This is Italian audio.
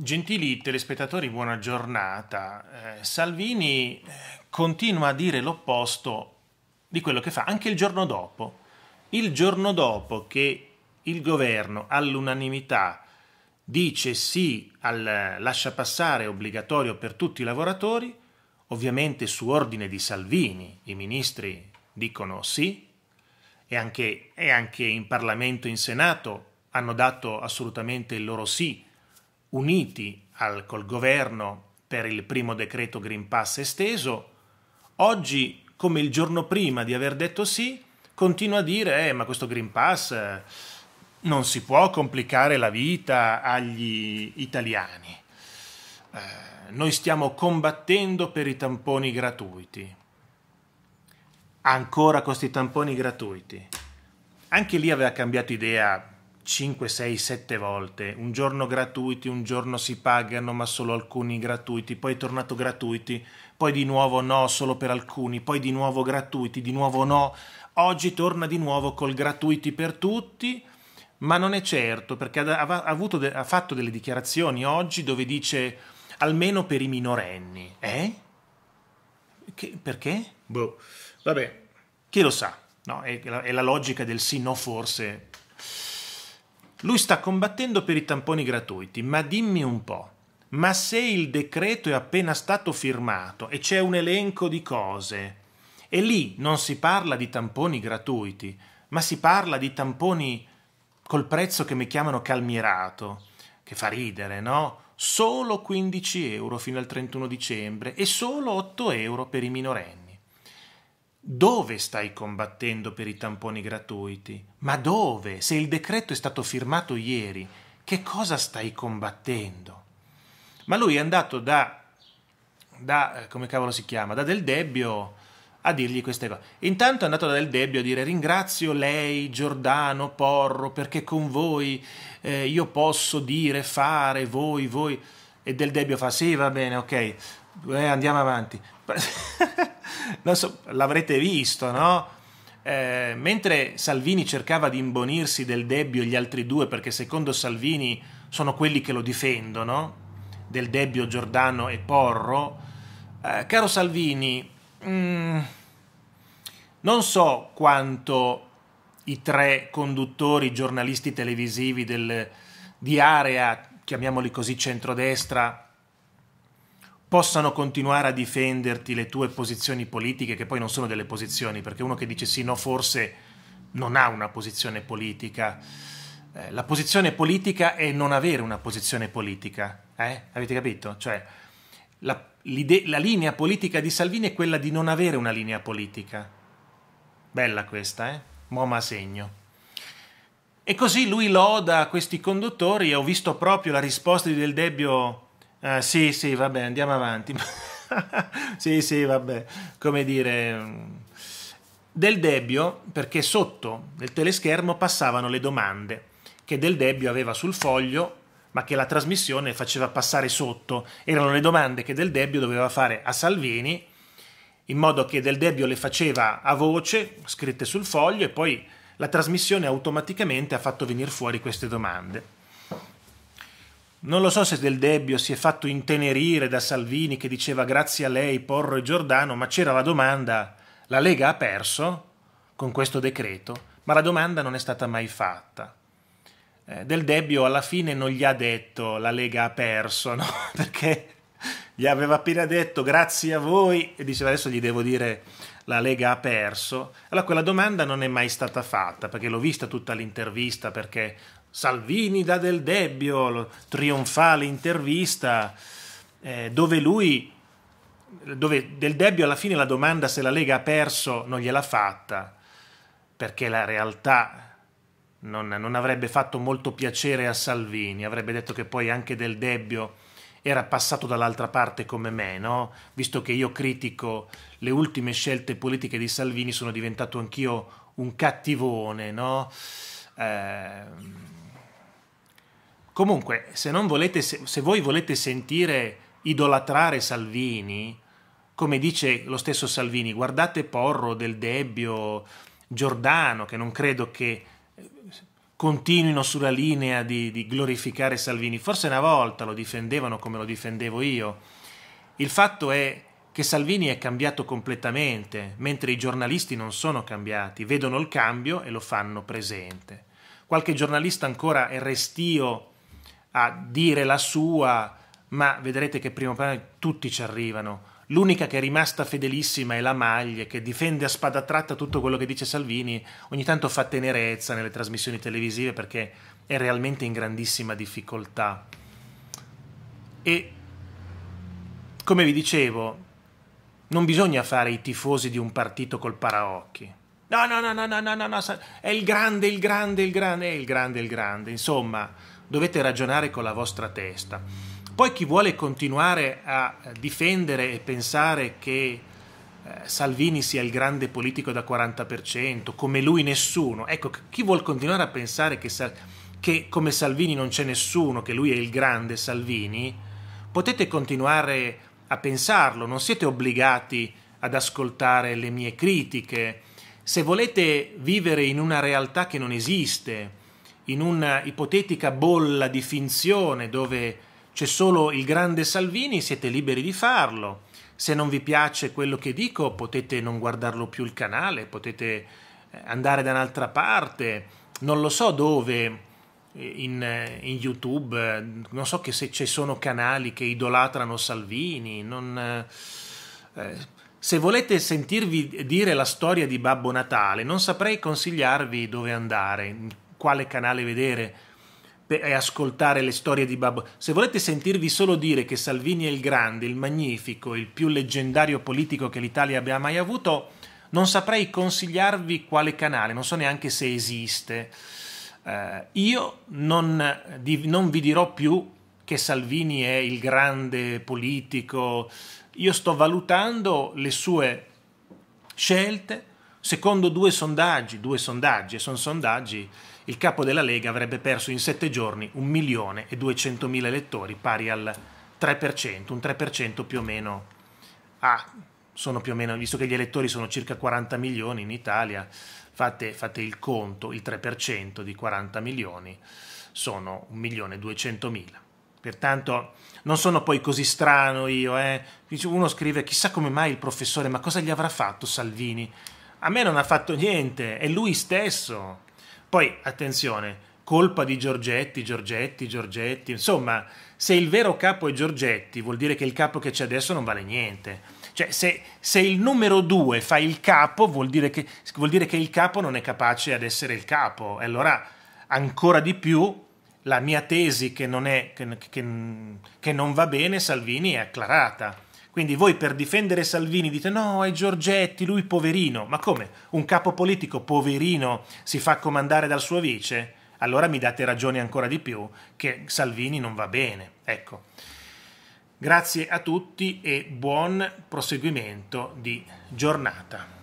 Gentili telespettatori, buona giornata. Salvini continua a dire l'opposto di quello che fa anche il giorno dopo. Il giorno dopo che il governo all'unanimità dice sì al lasciapassare obbligatorio per tutti i lavoratori, ovviamente su ordine di Salvini, i ministri dicono sì, e anche in Parlamento e in Senato hanno dato assolutamente il loro sì, uniti col governo per il primo decreto Green Pass esteso. Oggi, come il giorno prima di aver detto sì, continua a dire ma questo Green Pass non si può complicare la vita agli italiani. Noi stiamo combattendo per i tamponi gratuiti. Ancora questi tamponi gratuiti. Anche lì aveva cambiato idea 5, 6, 7 volte, un giorno gratuiti, un giorno si pagano ma solo alcuni gratuiti, poi è tornato gratuiti, poi di nuovo no, solo per alcuni, poi di nuovo gratuiti, di nuovo no, oggi torna di nuovo col gratuiti per tutti, ma non è certo, perché ha fatto delle dichiarazioni oggi dove dice almeno per i minorenni, Perché? Boh, vabbè, chi lo sa, no? È la logica del sì, no, forse. Lui sta combattendo per i tamponi gratuiti, ma dimmi un po', ma se il decreto è appena stato firmato e c'è un elenco di cose e lì non si parla di tamponi gratuiti, ma si parla di tamponi col prezzo che mi chiamano calmierato, che fa ridere, no? Solo 15 euro fino al 31 dicembre e solo 8 euro per i minorenni. Dove stai combattendo per i tamponi gratuiti? Ma dove? Se il decreto è stato firmato ieri, che cosa stai combattendo? Ma lui è andato da come cavolo si chiama? Da Del Debbio a dirgli queste cose. Intanto è andato da Del Debbio a dire ringrazio lei, Giordano, Porro, perché con voi io posso dire, fare, voi. E Del Debbio fa sì, va bene, ok, andiamo avanti. Non so, l'avrete visto, no? Mentre Salvini cercava di imbonirsi Del Debbio e gli altri due, perché secondo Salvini sono quelli che lo difendono, Del Debbio, Giordano e Porro, caro Salvini, non so quanto i tre conduttori giornalisti televisivi di area, chiamiamoli così, centrodestra, possano continuare a difenderti le tue posizioni politiche, che poi non sono delle posizioni, perché uno che dice sì, no, forse non ha una posizione politica. La posizione politica è non avere una posizione politica, avete capito? Cioè, la linea politica di Salvini è quella di non avere una linea politica. Bella questa, Moma a segno. E così lui loda questi conduttori, e ho visto proprio la risposta di Del Debbio. Sì, vabbè, andiamo avanti. sì, vabbè, come dire, Del Debbio, perché sotto nel teleschermo passavano le domande che Del Debbio aveva sul foglio, ma che la trasmissione faceva passare sotto. Erano le domande che Del Debbio doveva fare a Salvini, in modo che Del Debbio le faceva a voce, scritte sul foglio, e poi la trasmissione automaticamente ha fatto venire fuori queste domande. Non lo so se Del Debbio si è fatto intenerire da Salvini che diceva grazie a lei, Porro e Giordano, ma c'era la domanda, la Lega ha perso con questo decreto, ma la domanda non è stata mai fatta. Del Debbio alla fine non gli ha detto la Lega ha perso, no? Perché gli aveva appena detto grazie a voi e diceva adesso gli devo dire la Lega ha perso. Allora quella domanda non è mai stata fatta, perché l'ho vista tutta l'intervista, perché Salvini da Del Debbio, trionfale intervista, dove Del Debbio alla fine la domanda se la Lega ha perso non gliel'ha fatta, perché la realtà non avrebbe fatto molto piacere a Salvini, avrebbe detto che poi anche Del Debbio era passato dall'altra parte come me, no? Visto che io critico le ultime scelte politiche di Salvini, sono diventato anch'io un cattivone, no? Comunque, se voi volete sentire idolatrare Salvini, come dice lo stesso Salvini, guardate Porro, Del Debbio, Giordano, che non credo che continuino sulla linea di glorificare Salvini. Forse una volta lo difendevano come lo difendevo io. Il fatto è che Salvini è cambiato completamente, mentre i giornalisti non sono cambiati, vedono il cambio e lo fanno presente. Qualche giornalista ancora è restio a dire la sua, ma vedrete che prima o poi tutti ci arrivano. L'unica che è rimasta fedelissima è la Maglie, che difende a spada tratta tutto quello che dice Salvini. Ogni tanto fa tenerezza nelle trasmissioni televisive perché è realmente in grandissima difficoltà. E, come vi dicevo, non bisogna fare i tifosi di un partito col paraocchi. No, no, no, no, no, no, no, no, è il grande, il grande, il grande, è il grande, il grande. Insomma, dovete ragionare con la vostra testa. Poi chi vuole continuare a difendere e pensare che Salvini sia il grande politico da 40%, come lui nessuno, ecco, chi vuol continuare a pensare che come Salvini non c'è nessuno, che lui è il grande Salvini, potete continuare a pensarlo, non siete obbligati ad ascoltare le mie critiche. Se volete vivere in una realtà che non esiste, in una ipotetica bolla di finzione dove c'è solo il grande Salvini, siete liberi di farlo. Se non vi piace quello che dico, potete non guardarlo più il canale, potete andare da un'altra parte, non lo so dove, in YouTube, non so che se ci sono canali che idolatrano Salvini, non... Se volete sentirvi dire la storia di Babbo Natale, non saprei consigliarvi dove andare, quale canale vedere, e ascoltare le storie di Babbo. Se volete sentirvi solo dire che Salvini è il grande, il magnifico, il più leggendario politico che l'Italia abbia mai avuto, non saprei consigliarvi quale canale, non so neanche se esiste. Io non vi dirò più che Salvini è il grande politico, io sto valutando le sue scelte secondo due sondaggi, e sono sondaggi. Il capo della Lega avrebbe perso in 7 giorni 1.200.000 elettori, pari al 3%, un 3% più o meno, sono più o meno, visto che gli elettori sono circa 40 milioni in Italia, fate il conto, il 3% di 40 milioni sono 1.200.000. Pertanto non sono poi così strano io, uno scrive chissà come mai il professore, ma cosa gli avrà fatto Salvini? A me non ha fatto niente, è lui stesso. Poi, attenzione, colpa di Giorgetti, insomma, se il vero capo è Giorgetti, vuol dire che il capo che c'è adesso non vale niente. Cioè, se il numero 2 fa il capo, vuol dire che il capo non è capace ad essere il capo. E allora, ancora di più, la mia tesi che non va bene Salvini è acclarata. Quindi voi per difendere Salvini dite no, è Giorgetti, lui poverino. Ma come? Un capo politico poverino si fa comandare dal suo vice? Allora mi date ragione ancora di più che Salvini non va bene. Ecco. Grazie a tutti e buon proseguimento di giornata.